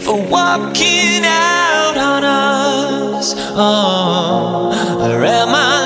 for walking out on us. Oh, or am I?